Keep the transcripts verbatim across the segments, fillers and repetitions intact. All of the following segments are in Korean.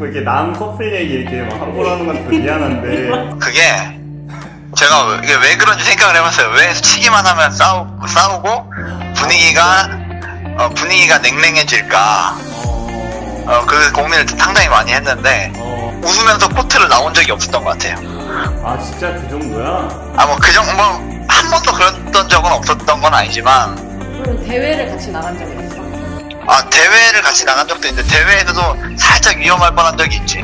자꾸 이렇게 남 커플 얘기 이렇게 막 함부로 하는 건 좀 미안한데 그게 제가 이게 왜 그런지 생각을 해봤어요. 왜 치기만 하면 싸우고, 싸우고 분위기가 어, 분위기가 냉랭해질까. 어, 그 고민을 상당히 많이 했는데 웃으면서 코트를 나온 적이 없었던 것 같아요. 아 진짜 그 정도야? 아 뭐 그 정도 뭐 한 번도 그랬던 적은 없었던 건 아니지만. 그럼 대회를 같이 나간 적이 있어? 아 대회를 같이 나간 적도 있는데 대회에서도 살짝 위험할 뻔한 적이 있지.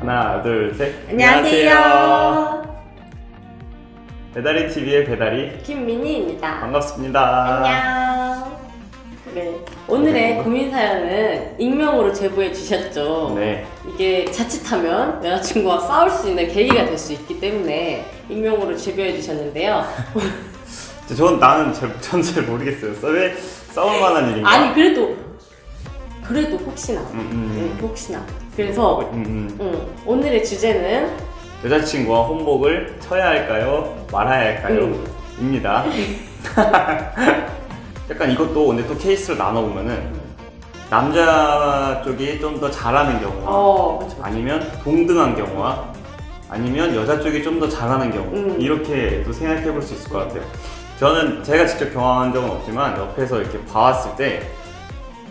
하나 둘 셋. 안녕하세요. 배다리티비의 배다리 김민희입니다. 반갑습니다. 안녕. 네. 오늘의 고민 사연은 익명으로 제보해 주셨죠. 네. 이게 자칫하면 여자친구와 싸울 수 있는 계기가 될 수 있기 때문에 익명으로 제보해 주셨는데요. 전 나는 잘, 전 잘 모르겠어요. 왜 싸울 만한 일인가? 아니 그래도 그래도 혹시나 음, 음. 응, 혹시나 그래서 음, 음. 응, 오늘의 주제는 여자친구와 혼복을 쳐야 할까요? 말아야 할까요? 음. 입니다. 약간 이것도 근데 또 케이스로 나눠보면은 남자 쪽이 좀 더 잘하는 경우와 어, 그렇죠, 그렇죠. 아니면 동등한 경우와 아니면 여자 쪽이 좀 더 잘하는 경우 음. 이렇게 또 생각해 볼 수 있을 것 같아요. 저는 제가 직접 경험한 적은 없지만 옆에서 이렇게 봐왔을 때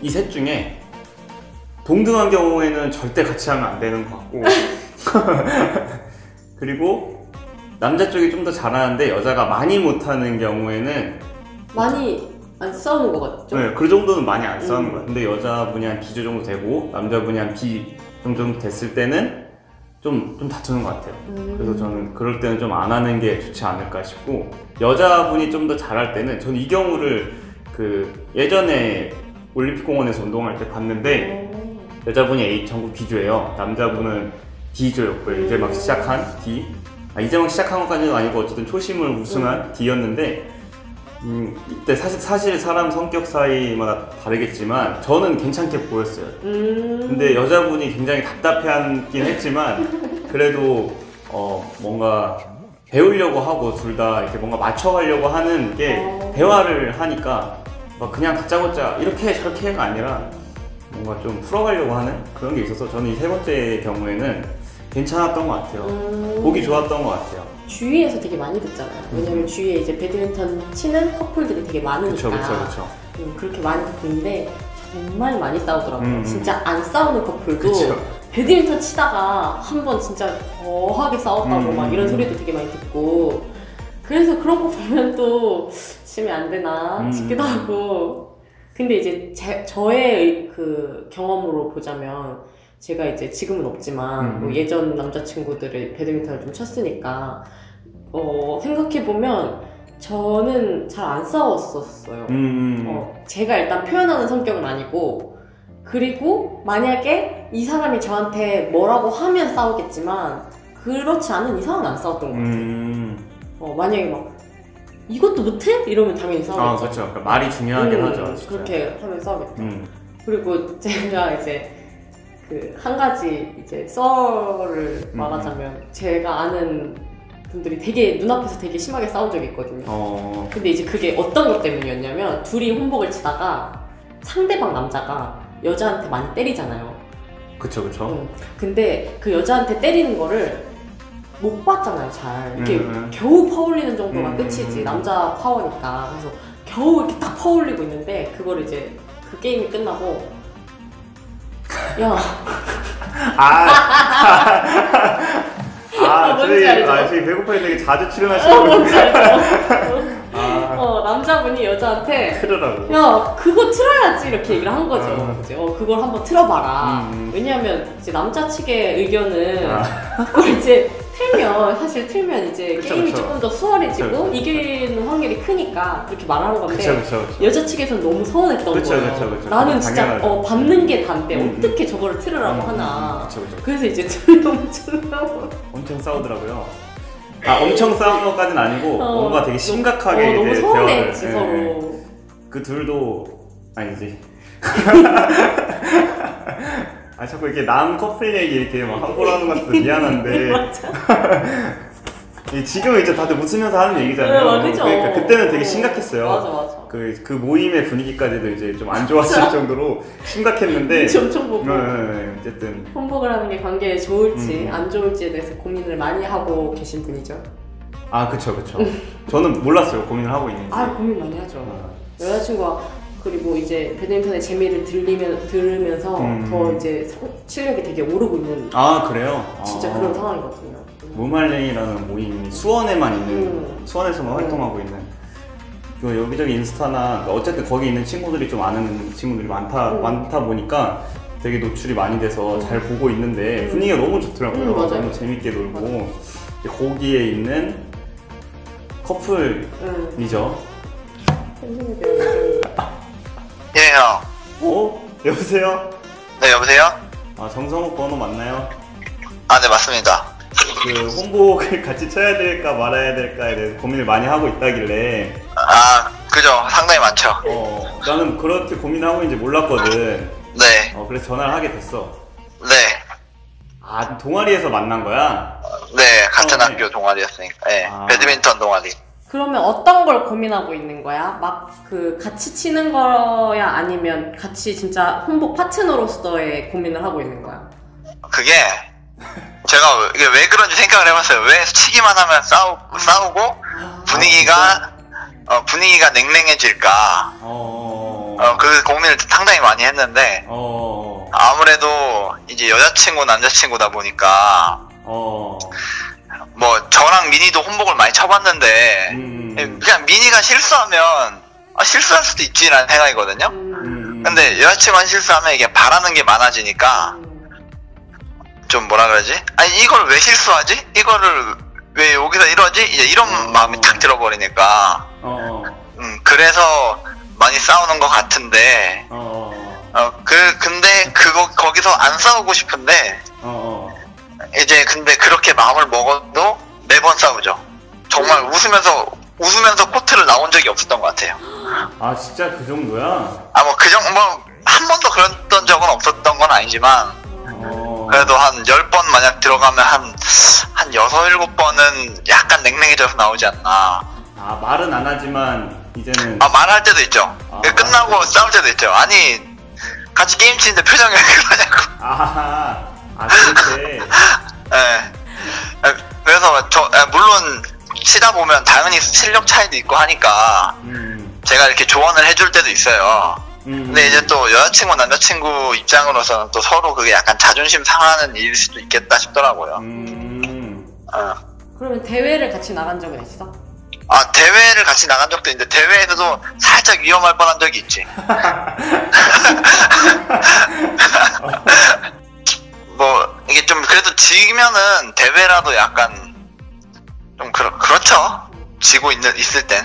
이 셋 중에 동등한 경우에는 절대 같이 하면 안 되는 것 같고 그리고 남자 쪽이 좀 더 잘하는데 여자가 많이 못하는 경우에는 많이 안 싸우는 것 같죠? 네, 그 정도는 많이 안 싸우는 음. 것 같아요. 근데 여자분이 한 B조 정도 되고 남자분이 한 B 정도 됐을 때는 좀, 좀 다투는 것 같아요. 음. 그래서 저는 그럴 때는 좀 안 하는 게 좋지 않을까 싶고 여자분이 좀 더 잘할 때는 저는 이 경우를 그 예전에 올림픽공원에서 운동할 때 봤는데 음. 여자분이 A 전국 B조예요. 남자분은 D조였고요. 음. 이제 막 시작한 D. 아, 이제 막 시작한 것까지는 아니고 어쨌든 초심을 우승한 음. D였는데 음, 이때 사실, 사실 사람 성격 사이마다 다르겠지만 저는 괜찮게 보였어요. 음. 근데 여자분이 굉장히 답답해하긴 했지만 그래도 어, 뭔가 배우려고 하고 둘 다 이렇게 뭔가 맞춰가려고 하는 게 어. 대화를 하니까 막 그냥 다짜고짜 이렇게 저렇게가 아니라 뭔가 좀 풀어가려고 하는 그런 게 있어서 저는 이 세 번째 경우에는 괜찮았던 것 같아요. 음... 보기 좋았던 것 같아요. 주위에서 되게 많이 듣잖아요. 왜냐면 음. 주위에 이제 배드민턴 치는 커플들이 되게 많으니까. 그쵸, 그쵸, 그쵸. 음, 그렇게 많이 듣는데 정말 많이 싸우더라고요. 음. 진짜 안 싸우는 커플도 그쵸. 배드민턴 치다가 한번 진짜 거하게 싸웠다고 음. 막 이런 소리도 되게 많이 듣고 그래서 그런 거 보면 또 치면 안 되나 음. 싶기도 하고 근데 이제 제, 저의 그 경험으로 보자면 제가 이제 지금은 없지만 뭐 예전 남자친구들을 배드민턴을 좀 쳤으니까 어, 생각해보면 저는 잘 안 싸웠었어요. 음. 어, 제가 일단 표현하는 성격은 아니고 그리고 만약에 이 사람이 저한테 뭐라고 하면 싸우겠지만 그렇지 않은 이상은 안 싸웠던 것 같아요. 음. 어, 만약에 막 이것도 못해? 이러면 당연히 싸우겠죠. 아, 그렇죠. 그러니까 말이 중요하긴 음, 하죠. 진짜. 그렇게 하면 싸우겠죠. 음. 그리고 제가 이제 그 한 가지 이제 썰을 말하자면 음. 제가 아는 분들이 되게 눈앞에서 되게 심하게 싸운 적이 있거든요. 어. 근데 이제 그게 어떤 것 때문이었냐면 둘이 혼복을 치다가 상대방 남자가 여자한테 많이 때리잖아요. 그쵸 그쵸. 응. 근데 그 여자한테 때리는 거를 못 봤잖아요 잘. 이렇게 음. 겨우 파올리는 정도가 음. 끝이지 남자 파워니까. 그래서 겨우 이렇게 딱 파올리고 있는데 그거를 이제 그 게임이 끝나고 야. 아. 아, 저희 아, 저희 배고파서 되게 자주 출연하시는 분이에요. 아. 어, 남자분이 여자한테 틀으라고. 야, 그거 틀어야지 이렇게 얘기를 한 거죠. 어, 어 그걸 한번 틀어 봐라. 음. 왜냐면 이제 남자 측의 의견은 아. 그걸 이제 틀면 사실 틀면 이제 그쵸, 게임이 그쵸. 조금 더 수월해지고 그쵸, 그쵸. 이기는 확률이 크니까 그렇게 말하는 건데 그쵸, 그쵸, 그쵸. 여자 측에서는 너무 서운했던 그쵸, 거예요. 그쵸, 그쵸. 나는 진짜 어, 받는 게 단데 음, 어떻게 저거를 틀으라고 음, 하나. 그쵸, 그쵸. 그래서 이제 둘이 엄청 싸우고 엄청 싸우더라고요. 아 엄청 싸운 것까지는 아니고 어, 뭔가 되게 심각하게 어, 너무 이제 서운했지 대화를. 서로. 네. 그 둘도 아니지. 아 자꾸 이렇게 남 커플 얘기 이렇게 막 함부로 하는 것 같아서 미안한데 지금은 이제 다들 웃으면서 하는 얘기잖아요. 네, 그러니까 그때는 되게 심각했어요. 맞아, 맞아. 그, 그 모임의 분위기까지도 이제 좀 안 좋았을 정도로 심각했는데. 눈치 엄청 보고. 네, 네, 네. 어쨌든. 홈복을 하는 게 관계에 좋을지 음. 안 좋을지에 대해서 고민을 많이 하고 계신 분이죠. 아, 그쵸, 그쵸. 저는 몰랐어요, 고민을 하고 있는지. 아, 고민 많이 하죠. 아. 여자친구가, 그리고 이제 배드민턴의 재미를 들리면, 들으면서 음. 더 이제 실력이 되게 오르고 있는. 아, 그래요? 진짜 아. 그런 상황이거든요. 무말랭이라는 모임이 수원에만 있는, 음. 수원에서만 음. 활동하고 있는. 그 여기저기 인스타나 어쨌든 거기 있는 친구들이 좀 아는 친구들이 많다, 음. 많다 보니까 되게 노출이 많이 돼서 잘 보고 있는데 음. 분위기가 너무 좋더라고요. 음, 너무 재밌게 놀고. 맞아. 거기에 있는 커플이죠. 예, 형. 어? 여보세요? 네, 여보세요? 아, 정성욱 번호 맞나요? 아, 네, 맞습니다. 그 홈복을 같이 쳐야 될까 말아야 될까에 대해서 고민을 많이 하고 있다길래. 아, 그죠. 상당히 많죠. 어, 나는 그렇게 고민하고 있는지 몰랐거든. 네. 어, 그래서 전화를 하게 됐어. 네. 아, 동아리에서 만난 거야? 네, 같은 어, 학교 네. 동아리였으니까. 네, 아. 배드민턴 동아리. 그러면 어떤 걸 고민하고 있는 거야? 막 그 같이 치는 거야? 아니면 같이 진짜 홈복 파트너로서의 고민을 하고 있는 거야? 그게 제가 이게 왜 그런지 생각을 해봤어요. 왜 치기만 하면 싸우, 아. 싸우고 분위기가 아, 어, 분위기가 냉랭해질까? 어... 어, 그 고민을 상당히 많이 했는데 어... 아무래도 이제 여자친구 남자친구다 보니까 어. 뭐 저랑 미니도 홈복을 많이 쳐봤는데 음. 그냥 미니가 실수하면 아, 실수할 수도 있지라는 생각이거든요. 음. 근데 여자친구만 실수하면 이게 바라는 게 많아지니까 좀 뭐라 그러지? 아니 이걸 왜 실수하지? 이거를 왜 여기서 이러지? 이제 이런 어. 마음이 탁 들어버리니까 어. 음, 그래서 많이 싸우는 것 같은데 어. 어, 그 근데 그거 거기서 안 싸우고 싶은데 어. 이제 근데 그렇게 마음을 먹어도 매번 싸우죠. 정말 웃으면서 웃으면서 코트를 나온 적이 없었던 것 같아요. 아 진짜 그 정도야? 아 뭐 그 정도 뭐 한 번도 그랬던 적은 없었던 건 아니지만 어... 그래도 한 열 번 만약 들어가면 한 한 여섯 일곱 번은 약간 냉랭해져서 나오지 않나. 아 말은 안 하지만 이제는 아 말할 때도 있죠. 아, 끝나고 말할 때도... 싸울 때도 있죠. 아니 같이 게임 치는데 표정이 왜 그러냐고. 아하. 아, 그렇게. 네. 그래서 저 물론 치다 보면 당연히 실력 차이도 있고 하니까 음. 제가 이렇게 조언을 해줄 때도 있어요. 음. 근데 이제 또 여자친구 남자친구 입장으로서는 또 서로 그게 약간 자존심 상하는 일일 수도 있겠다 싶더라고요. 음. 어. 그러면 대회를 같이 나간 적은 있어? 아 대회를 같이 나간 적도 있는데 대회에서도 살짝 위험할 뻔한 적이 있지. 뭐 이게 좀 그래도 지면은 대회라도 약간 좀 그렇 그렇죠. 지고 있는 있을 땐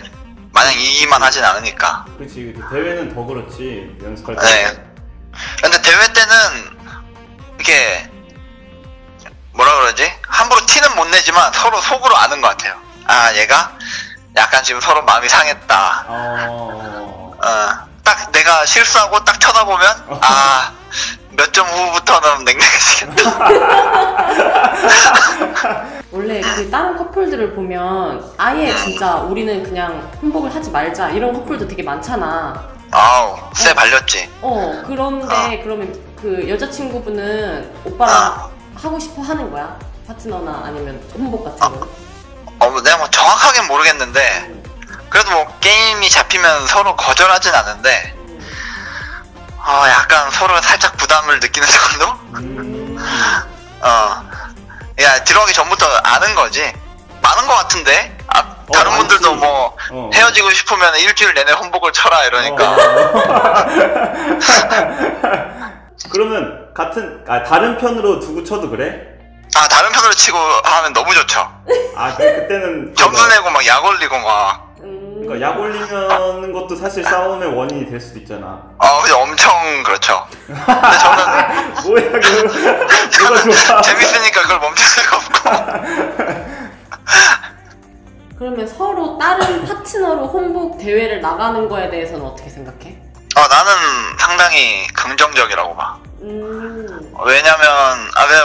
만약 이기만 하진 않으니까. 그렇지 대회는 더 그렇지 연습할 때. 네. 근데 대회 때는 이게 뭐라 그러지 함부로 티는 못 내지만 서로 속으로 아는 것 같아요. 아 얘가 약간 지금 서로 마음이 상했다. 어. 어. 딱 내가 실수하고 딱 쳐다보면 어. 아. 몇 점 후부터는 냉랭해지겠다. 원래 그 다른 커플들을 보면 아예 진짜 우리는 그냥 홈복을 하지 말자 이런 커플도 되게 많잖아. 아우 쎄 발렸지. 어 그런데 어. 그러면 그 여자친구분은 오빠랑 어. 하고 싶어 하는 거야? 파트너나 아니면 홈복 같은 거? 어, 어 내가 뭐 정확하게는 모르겠는데 그래도 뭐 게임이 잡히면 서로 거절하진 않는데 어, 약간 서로 살짝 부담을 느끼는 정도? 음. 어, 야 들어가기 전부터 아는 거지. 많은 거 같은데? 아, 어, 다른 많지. 분들도 뭐 어. 헤어지고 싶으면 일주일 내내 홈복을 쳐라 이러니까. 어. 그러면 같은 아, 다른 편으로 두고 쳐도 그래? 아 다른 편으로 치고 하면 너무 좋죠. 아 그때는 점수 내고 막 약 올리고 막. 그러니까 약 올리는 것도 사실 싸움의 원인이 될 수도 있잖아. 아, 그냥 엄청 그렇죠. 근데 저는 뭐야 그 누가 좋아? 재밌으니까 그걸 멈출 수가 없고. 그러면 서로 다른 파트너로 홈복 대회를 나가는 거에 대해서는 어떻게 생각해? 아, 나는 상당히 긍정적이라고 봐. 음. 왜냐면 아, 왜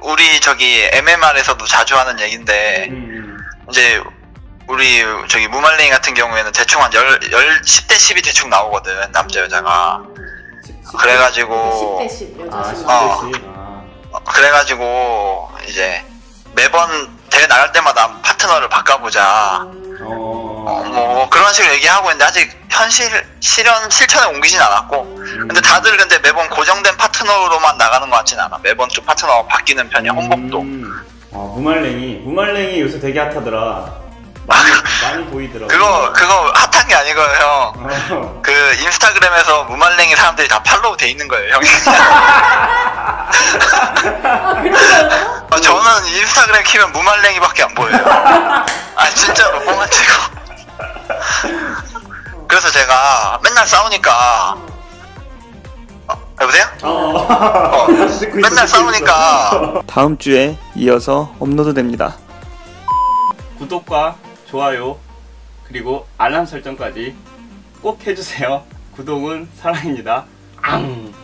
우리 저기 엠엠알에서도 자주 하는 얘긴데. 음. 이제 우리 저기 무말랭이 같은 경우에는 대충 한 십 대 십이 대충 나오거든, 남자 여자가. 십, 십, 그래가지고 십 대 십 여자 십 대 십. 아, 어, 그래가지고 이제 매번 대회 나갈 때마다 파트너를 바꿔보자, 어, 뭐 그런 식으로 얘기하고 있는데 아직 현실 실현 실천에 옮기진 않았고, 근데 다들 근데 매번 고정된 파트너로만 나가는 것 같진 않아. 매번 좀 파트너 바뀌는 편이야. 홍복도. 음. 아, 무말랭이 무말랭이 요새 되게 핫하더라. 많이, 많이 보이더라고. 그거, 그거 핫한 게 아니고요, 형. 그, 인스타그램에서 무말랭이 사람들이 다 팔로우 돼 있는 거예요, 형이. 아, 그래요? 어, 저는 인스타그램 키면 무말랭이밖에 안 보여요. 아, 진짜로, 뻥안 치고. 그래서 제가 맨날 싸우니까. 어, 여보세요? 어, 맨날 싸우니까. 다음 주에 이어서 업로드됩니다. 구독과 좋아요 그리고 알람 설정까지 꼭 해주세요. 구독은 사랑입니다. 앙!